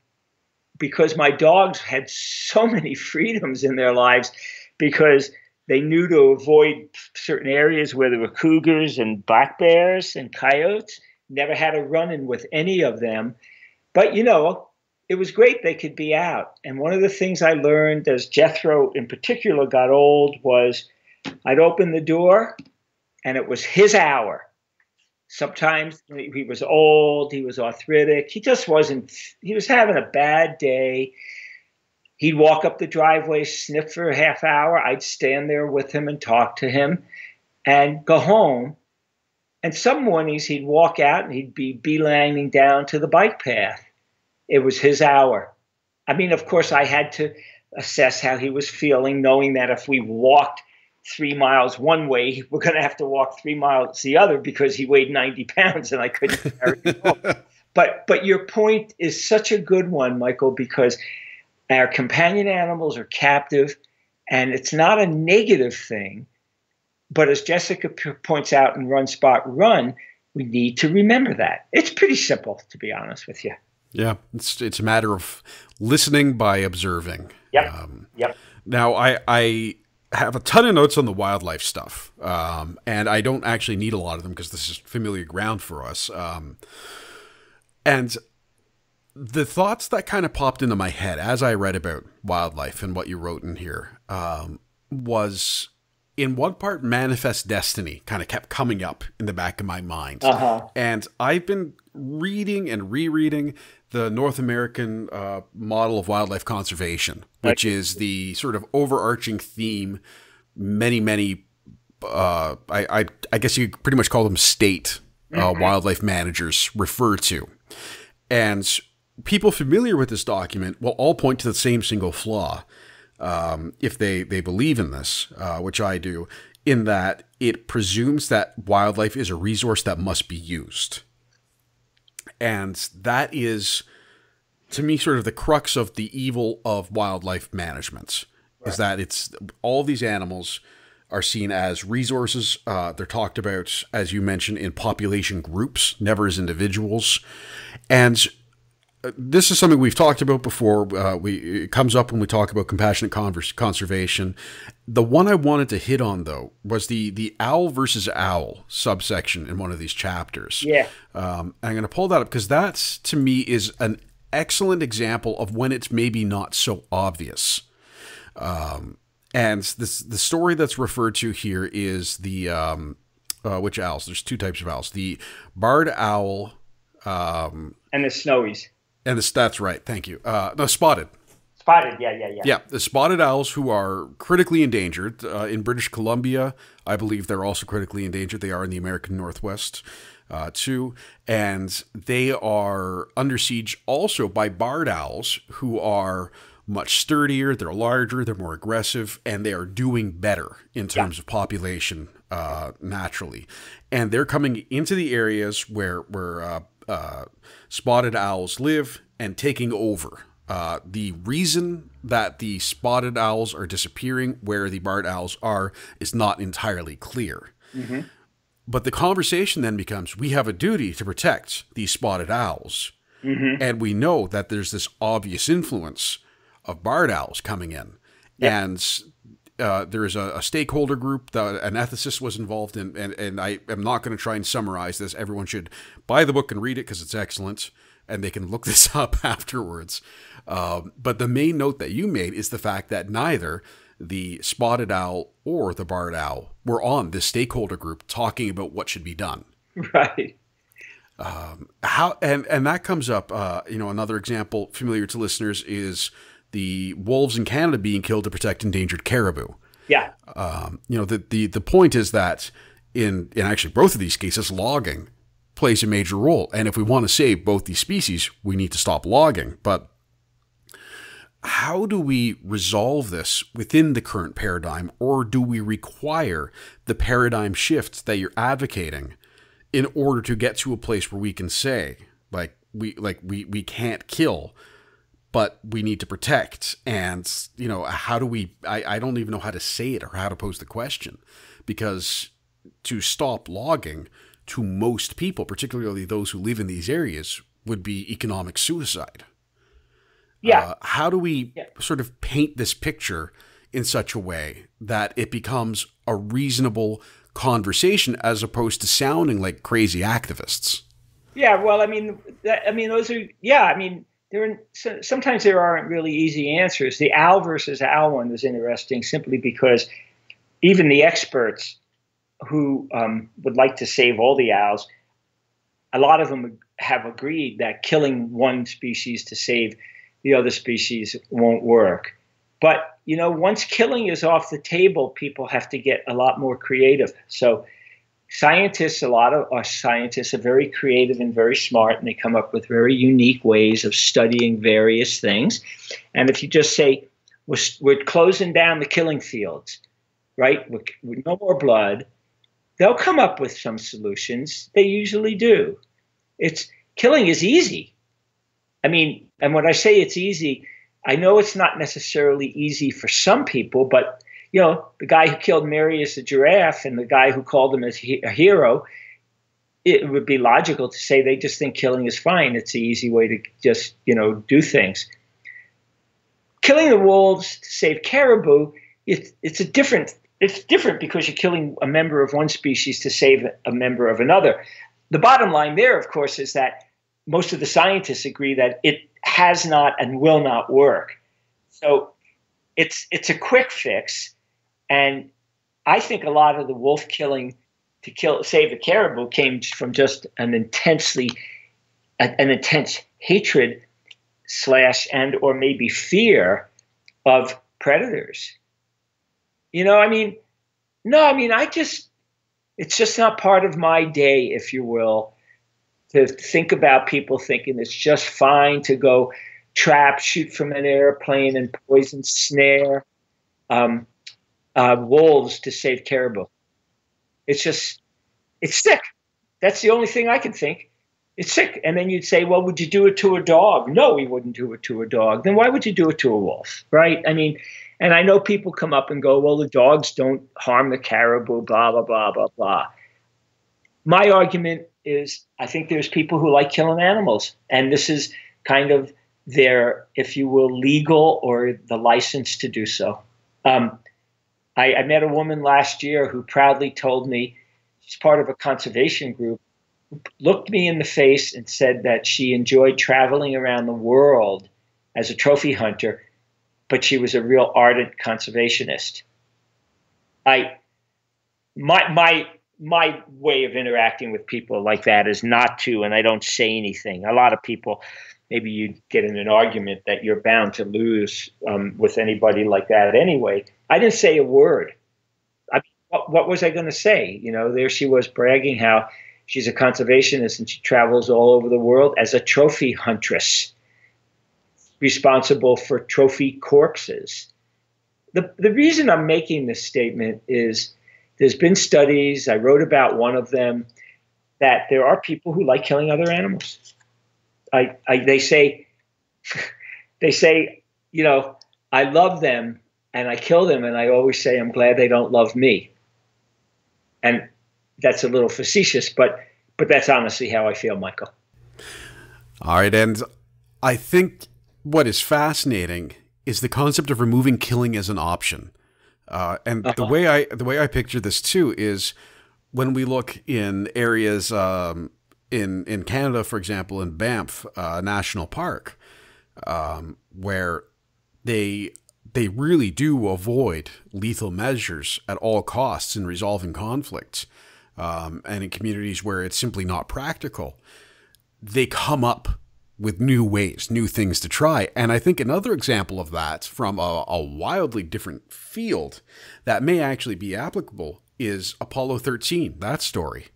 because my dogs had so many freedoms in their lives, because they knew to avoid certain areas where there were cougars and black bears and coyotes, never had a run-in with any of them. But, it was great they could be out. And one of the things I learned as Jethro in particular got old was I'd open the door, and it was his hour. Sometimes he was old, he was arthritic, he just wasn't, he was having a bad day. He'd walk up the driveway, sniff for a half hour, I'd stand there with him and talk to him and go home. And some mornings he'd walk out and he'd be beelining down to the bike path. It was his hour. I mean, of course, I had to assess how he was feeling, knowing that if we walked 3 miles one way, we're going to have to walk 3 miles the other because he weighed 90 pounds and I couldn't carry him home. But your point is such a good one, Michael, because our companion animals are captive, and it's not a negative thing. But as Jessica points out in Run Spot Run, we need to remember that. It's pretty simple, to be honest with you. Yeah, it's a matter of listening by observing. Yep. Now, I have a ton of notes on the wildlife stuff, and I don't actually need a lot of them because this is familiar ground for us. And the thoughts that kind of popped into my head as I read about wildlife and what you wrote in here was, in one part, manifest destiny kind of kept coming up in the back of my mind. And I've been reading and rereading the North American model of wildlife conservation, which is the sort of overarching theme. Many, I guess you pretty much call them state wildlife managers refer to. And people familiar with this document will all point to the same single flaw, if they believe in this, which I do, in that it presumes that wildlife is a resource that must be used. And that is, to me, sort of the crux of the evil of wildlife management, is that it's all these animals are seen as resources. They're talked about, as you mentioned, in population groups, never as individuals. And this is something we've talked about before. It comes up when we talk about compassionate conservation. The one I wanted to hit on, though, was the owl versus owl subsection in one of these chapters. Yeah. I'm going to pull that up because that, to me, is an excellent example of when it's maybe not so obvious. And the story that's referred to here is the which owls? There's two types of owls. The barred owl. And the snowies. And that's right. Thank you. No, spotted. Spotted, yeah. Yeah, the spotted owls, who are critically endangered in British Columbia. I believe they're also critically endangered. They are in the American Northwest, too. And they are under siege also by barred owls, who are much sturdier. They're larger. They're more aggressive. And they are doing better in terms of population naturally. And they're coming into the areas where spotted owls live and taking over. The reason that the spotted owls are disappearing where the barred owls are is not entirely clear. But the conversation then becomes, we have a duty to protect these spotted owls. And we know that there's this obvious influence of barred owls coming in. And there is a stakeholder group that an ethicist was involved in, and I am not going to try and summarize this. Everyone should buy the book and read it because it's excellent, and they can look this up afterwards. But the main note that you made is the fact that neither the spotted owl or the barred owl were on this stakeholder group talking about what should be done. Right. And that comes up, you know, another example familiar to listeners is the wolves in Canada being killed to protect endangered caribou. Yeah. You know, the point is that in actually both of these cases, logging plays a major role. And if we want to save both these species, we need to stop logging. But how do we resolve this within the current paradigm, or do we require the paradigm shift that you're advocating in order to get to a place where we can say, like, we can't kill, but we need to protect? And, you know, how do we, I don't even know how to say it or how to pose the question, because to stop logging to most people, particularly those who live in these areas, would be economic suicide. Yeah. How do we sort of paint this picture in such a way that it becomes a reasonable conversation as opposed to sounding like crazy activists? Yeah. Well, I mean, those are, yeah, I mean, sometimes there aren't really easy answers. The owl versus owl one was interesting simply because even the experts who would like to save all the owls, a lot of them have agreed that killing one species to save the other species won't work. But, you know, once killing is off the table, people have to get a lot more creative. So scientists, a lot of our scientists are very creative and very smart, and they come up with very unique ways of studying various things. And if you just say, we're closing down the killing fields, right, with no more blood, they'll come up with some solutions. They usually do. Killing is easy. I mean, and when I say it's easy, I know it's not necessarily easy for some people, but, you know, the guy who killed Marius the giraffe and the guy who called him a hero, it would be logical to say they just think killing is fine. It's an easy way to just, you know, do things. Killing the wolves to save caribou, it's different because you're killing a member of one species to save a member of another. The bottom line there, of course, is that most of the scientists agree that it has not and will not work. So it's a quick fix. And I think a lot of the wolf killing to save a caribou came from just an intense hatred /and/or maybe fear of predators. You know, I mean, no, I mean, it's just not part of my day, if you will, to think about people thinking it's just fine to go trap, shoot from an airplane, and poison snare wolves to save caribou. It's sick. That's the only thing I can think. It's sick. And then you'd say, well, would you do it to a dog? No, we wouldn't do it to a dog. Then why would you do it to a wolf, right? I mean, and I know people come up and go, well, the dogs don't harm the caribou, blah, blah, blah, blah, blah. My argument is I think there's people who like killing animals, and this is kind of their, if you will, legal or the license to do so. I met a woman last year who proudly told me, she's part of a conservation group, looked me in the face and said that she enjoyed traveling around the world as a trophy hunter, but she was a real ardent conservationist. My way of interacting with people like that is not to, and I don't say anything. A lot of people, maybe you get in an argument that you're bound to lose with anybody like that anyway. I didn't say a word. What was I going to say? You know, there she was bragging how she's a conservationist and she travels all over the world as a trophy huntress, responsible for trophy corpses. The reason I'm making this statement is there's been studies, I wrote about one of them, that there are people who like killing other animals. They say, you know, I love them and I kill them, and I always say I'm glad they don't love me. And that's a little facetious, but that's honestly how I feel, Michael. All right, and I think what is fascinating is the concept of removing killing as an option. And the way I picture this too is when we look in areas in Canada, for example, in Banff National Park, where they really do avoid lethal measures at all costs in resolving conflicts, and in communities where it's simply not practical, they come up with new ways, new things to try. And I think another example of that from a wildly different field that may actually be applicable is Apollo 13, that story.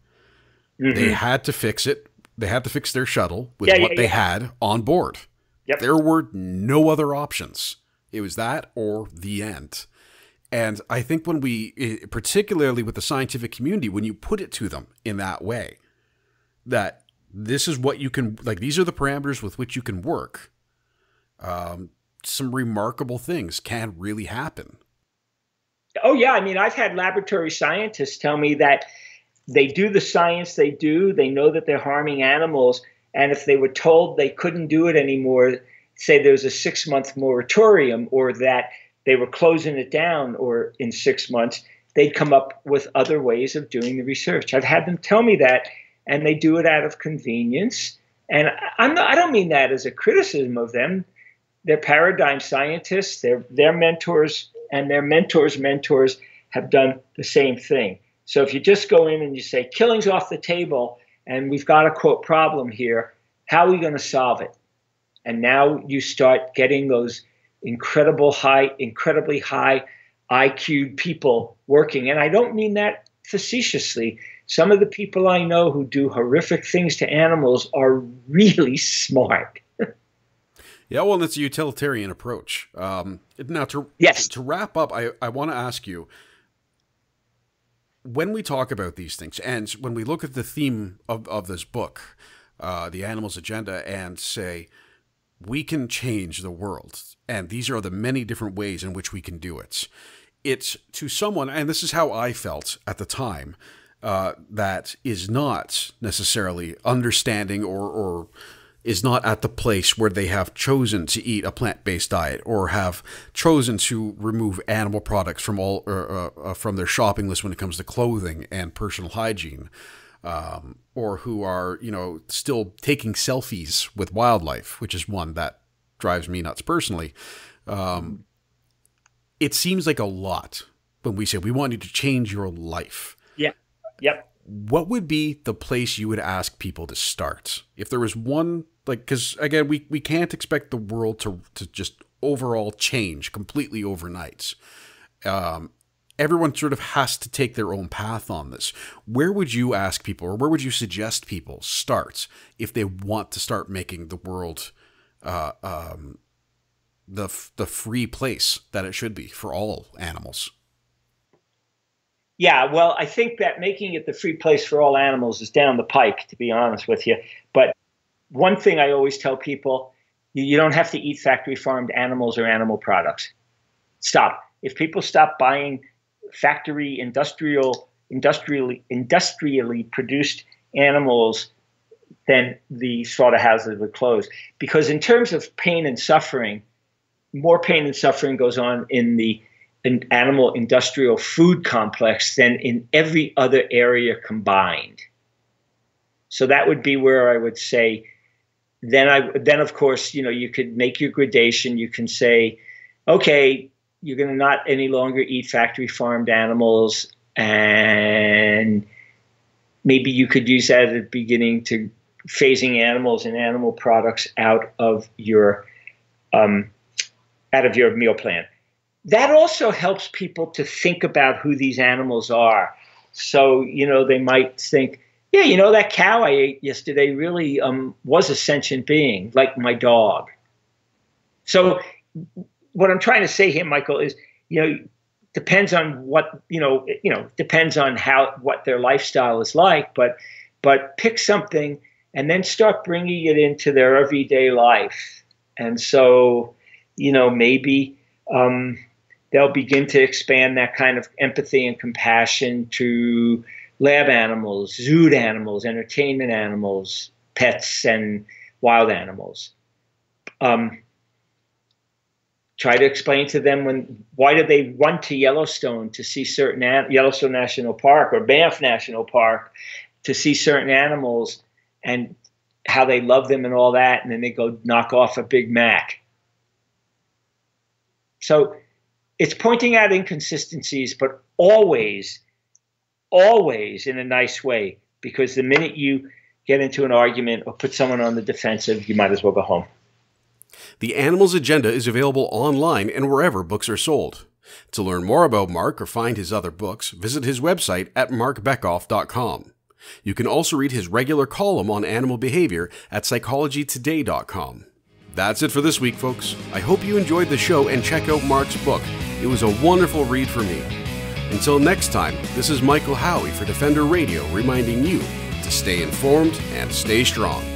Mm-hmm. They had to fix it. They had to fix their shuttle with what they had on board. Yep. There were no other options. It was that or the end. And I think when we, particularly with the scientific community, when you put it to them in that way, that this is what you can, like, these are the parameters with which you can work, some remarkable things can really happen. Oh, yeah. I mean, I've had laboratory scientists tell me that they do the science they do. They know that they're harming animals. And if they were told they couldn't do it anymore, say there was a 6-month moratorium or that they were closing it down or in 6 months, they'd come up with other ways of doing the research. I've had them tell me that. And they do it out of convenience. And I don't mean that as a criticism of them. They're paradigm scientists. Their mentors and their mentors' mentors have done the same thing. So if you just go in and you say, killing's off the table, and we've got a, quote, problem here, how are we going to solve it? And now you start getting those incredibly high IQ people working. And I don't mean that facetiously. Some of the people I know who do horrific things to animals are really smart. Yeah, well, it's a utilitarian approach. Now, to wrap up, I want to ask you, when we talk about these things and when we look at the theme of this book, The Animal's Agenda, and say, we can change the world, and these are the many different ways in which we can do it. It's to someone, and this is how I felt at the time, that is not necessarily understanding or is not at the place where they have chosen to eat a plant-based diet or have chosen to remove animal products from all from their shopping list when it comes to clothing and personal hygiene, or who are, you know, still taking selfies with wildlife, which is one that drives me nuts personally. It seems like a lot when we say we want you to change your life. Yeah. Yep. What would be the place you would ask people to start? If there was one, like, 'cause again, we can't expect the world to just overall change completely overnight. Everyone sort of has to take their own path on this. Where would you ask people, or where would you suggest people start if they want to start making the world the free place that it should be for all animals? Yeah, well, I think that making it the free place for all animals is down the pike, to be honest with you. But one thing I always tell people, you don't have to eat factory farmed animals or animal products. Stop. If people stop buying factory industrially produced animals, then the slaughterhouses would close. Because in terms of pain and suffering, more pain and suffering goes on in the animal industrial food complex than in every other area combined. So that would be where I would say, then of course, you know, you could make your gradation. You can say, okay, you're going to not any longer eat factory farmed animals, and maybe you could use that at the beginning to phasing animals and animal products out of your meal plan. That also helps people to think about who these animals are. So, you know, they might think, yeah, you know, that cow I ate yesterday really was a sentient being, like my dog. So what I'm trying to say here, Michael, is, you know, depends on what, you know, depends on what their lifestyle is like, but pick something and then start bringing it into their everyday life. And so, you know, maybe they'll begin to expand that kind of empathy and compassion to lab animals, zoo animals, entertainment animals, pets, and wild animals. Try to explain to them why do they run to Yellowstone to see certain Yellowstone National Park or Banff National Park to see certain animals and how they love them and all that, and then they go knock off a Big Mac. So it's pointing out inconsistencies, but always, always in a nice way, because the minute you get into an argument or put someone on the defensive, you might as well go home. The Animal's Agenda is available online and wherever books are sold. To learn more about Marc or find his other books, visit his website at marcbekoff.com. You can also read his regular column on animal behavior at psychologytoday.com. That's it for this week, folks. I hope you enjoyed the show and check out Marc's book. It was a wonderful read for me. Until next time, this is Michael Howie for Defender Radio, reminding you to stay informed and stay strong.